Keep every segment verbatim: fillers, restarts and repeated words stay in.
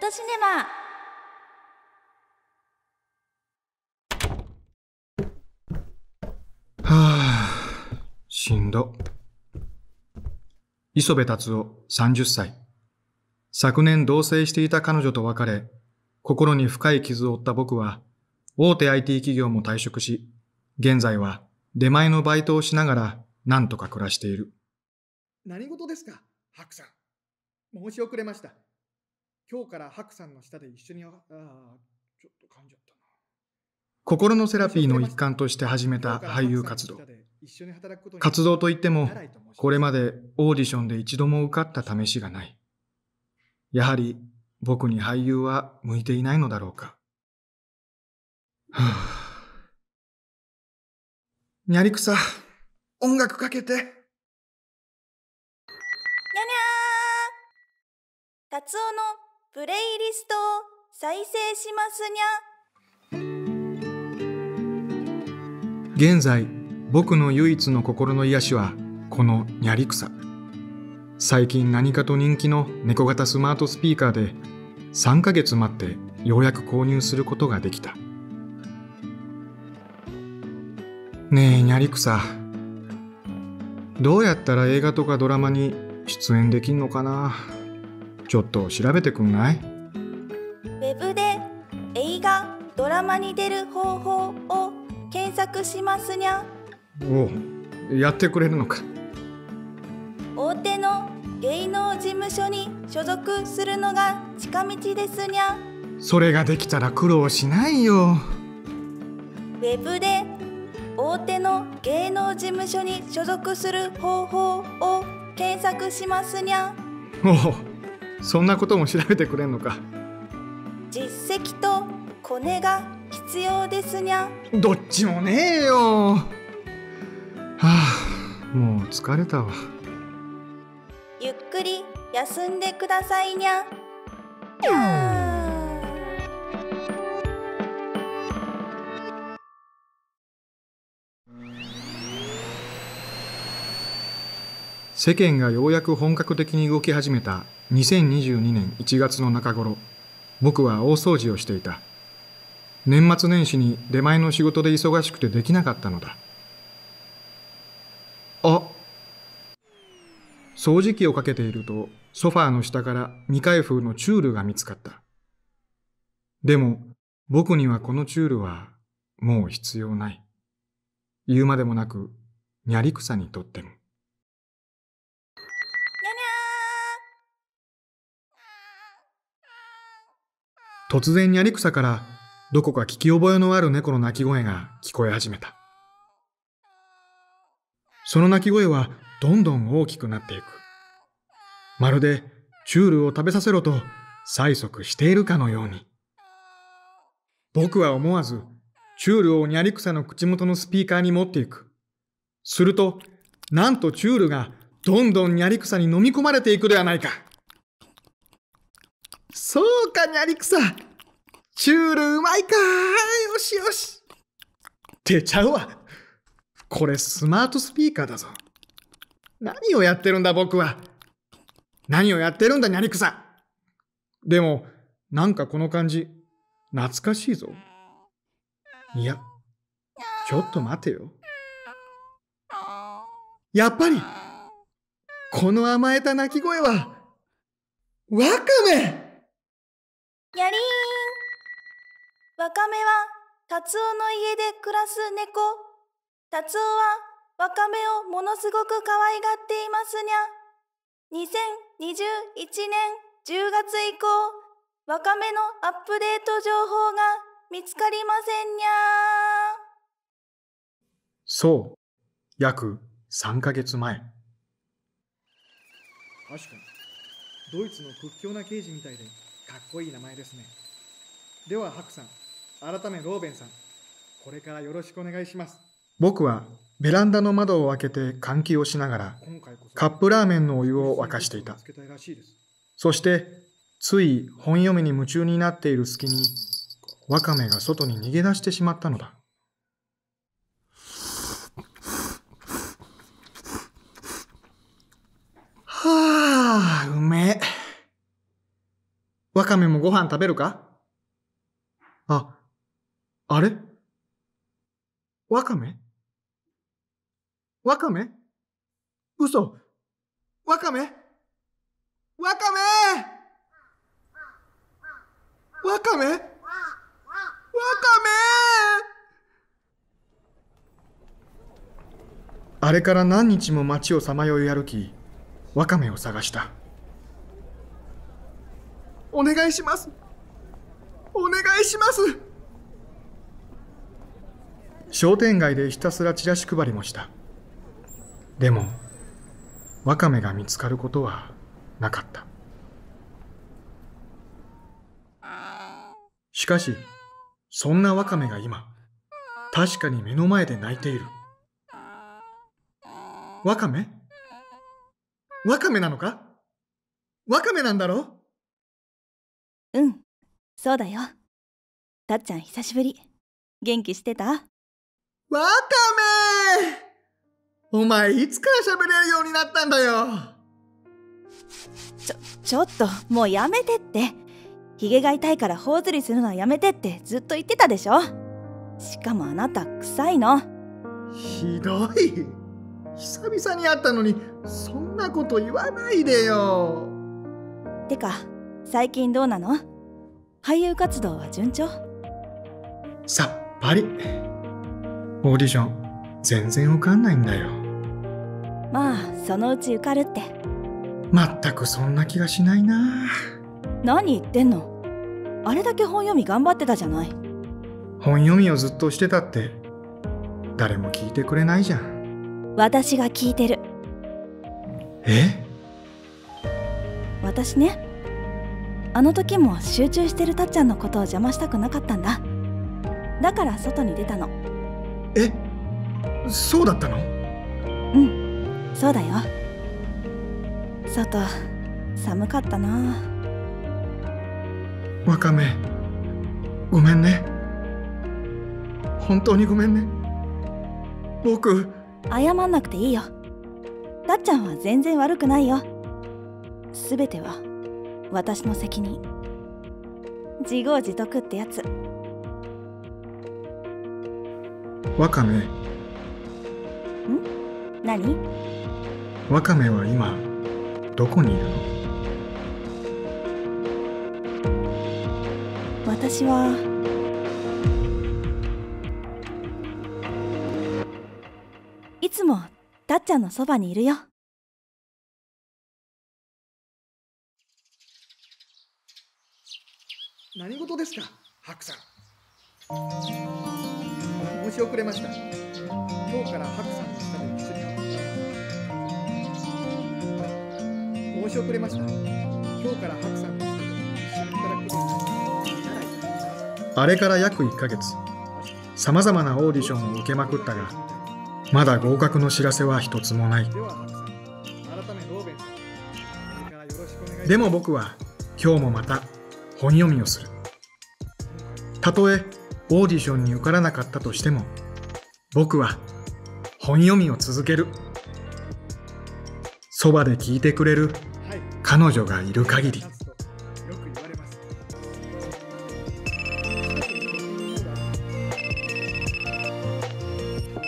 フォトシネマ。はあ、しんど。磯部達夫さんじゅっさい。昨年同棲していた彼女と別れ、心に深い傷を負った僕は、大手 アイティー 企業も退職し、現在は出前のバイトをしながら何とか暮らしている。何事ですか、ハクさん。申し遅れました。今日からハクさんの下で一緒に、ああ、ちょっと噛んじゃったな。心のセラピーの一環として始めた俳優活動。活動といっても、これまでオーディションで一度も受かった試しがない。やはり僕に俳優は向いていないのだろうか。はあ、にゃりくさ、音楽かけて。にゃにゃー、達夫のプレイリストを再生しますにゃ。現在僕の唯一の心の癒しはこのにゃりくさ。最近何かと人気の猫型スマートスピーカーでさんかげつ待ってようやく購入することができた。ねえにゃりくさ、どうやったら映画とかドラマに出演できんのかな。ちょっと調べてくんない？ウェブで映画ドラマに出る方法を検索しますにゃ。おう、やってくれるのか。大手の芸能事務所に所属するのが近道ですにゃ。それができたら苦労しないよ。ウェブで大手の芸能事務所に所属する方法を検索しますにゃ。おお、そんなことも調べてくれんのか。実績とコネが必要ですにゃ。どっちもねえよ。はあ、もう疲れたわ。ゆっくり休んでくださいにゃ。世間がようやく本格的に動き始めたにせんにじゅうにねんいちがつの中頃、僕は大掃除をしていた。年末年始に出前の仕事で忙しくてできなかったのだ。あ、掃除機をかけていると、ソファーの下から未開封のチュールが見つかった。でも、僕にはこのチュールはもう必要ない。言うまでもなく、にゃりくさにとっても。にゃにゃー。突然にゃりくさから、どこか聞き覚えのある猫の鳴き声が聞こえ始めた。その鳴き声は、どんどん大きくなっていく。まるでチュールを食べさせろと催促しているかのように。僕は思わずチュールをニャリクサの口元のスピーカーに持っていく。すると、なんとチュールがどんどんニャリクサに飲み込まれていくではないか。そうかニャリクサ、チュールうまいかー、よしよし。ってちゃうわ、これスマートスピーカーだぞ。何をやってるんだ僕は。何をやってるんだニャリクサ。でも、なんかこの感じ、懐かしいぞ。いや、ちょっと待てよ。やっぱり、この甘えた鳴き声は、ワカメ。やりーん。ワカメは、達夫の家で暮らす猫。達夫は、ワカメをものすごく可愛がっていますにゃ。にせんにじゅういちねんじゅうがつ以降、ワカメのアップデート情報が見つかりませんにゃ。そう、約さんかげつまえ。確かに、ドイツの屈強な刑事みたいで、かっこいい名前ですね。では、ハクさん、改めローベンさん、これからよろしくお願いします。僕は、ベランダの窓を開けて換気をしながらカップラーメンのお湯を沸かしていた。そしてつい本読みに夢中になっている隙にワカメが外に逃げ出してしまったのだ。はあ、うめえ。ワカメもご飯食べるか？あ、あれ？ワカメ？ワカメ？嘘。ワカメ？ワカメ！ワカメ？ワカメ！あれから何日も町をさまよい歩き、ワカメを探した。お願いします。お願いします。商店街でひたすらチラシ配りもした。でも、ワカメが見つかることはなかった。しかし、そんなワカメが今、確かに目の前で泣いている。ワカメ？ワカメなのか？ワカメなんだろ？うん、そうだよ。たっちゃん久しぶり。元気してた？ワカメ！お前いつから喋れるようになったんだよ。ちょ、ちょっともうやめてって。ヒゲが痛いから頬ずりするのはやめてってずっと言ってたでしょ。しかもあなた臭いの。ひどい。久々に会ったのにそんなこと言わないでよ。てか、最近どうなの？俳優活動は順調？さっぱり。オーディション全然受かんないんだよ。まあそのうち受かるって。まったくそんな気がしないな。何言ってんの。あれだけ本読み頑張ってたじゃない。本読みをずっとしてたって誰も聞いてくれないじゃん。私が聞いてる。え？私ね、あの時も集中してるたっちゃんのことを邪魔したくなかったんだ。だから外に出たの。え、そうだったの？うん、そうだよ。外、寒かったな。ワカメ、ごめんね。本当にごめんね。僕…謝んなくていいよ。たっちゃんは全然悪くないよ。すべては私の責任。自業自得ってやつ。ワカメ。ん？何？ワカメは今どこにいるの？私は「いつもたっちゃんのそばにいるよ」。何事ですか、ハクさん。申し遅れました。今日からハクさんの下で薬を。申し遅れました。今日からハクさんの下で薬をいただくことになります。あれから約いっかげつ、さまざまなオーディションを受けまくったが、まだ合格の知らせは一つもない。でも僕は今日もまた本読みをする。たとえオーディションに受からなかったとしても、僕は本読みを続ける。そばで聞いてくれる彼女がいる限り。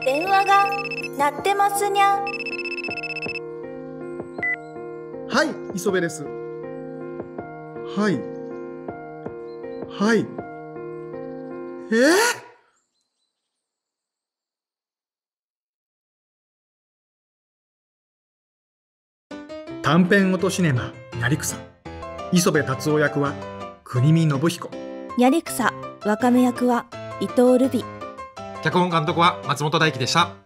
電話が鳴ってますにゃ。はい、磯部です。はい。はい。えー、短編音シネマやり草。磯部達夫役は国見信彦。やり草わかめ役は伊藤瑠美。脚本監督は松本大輝でした。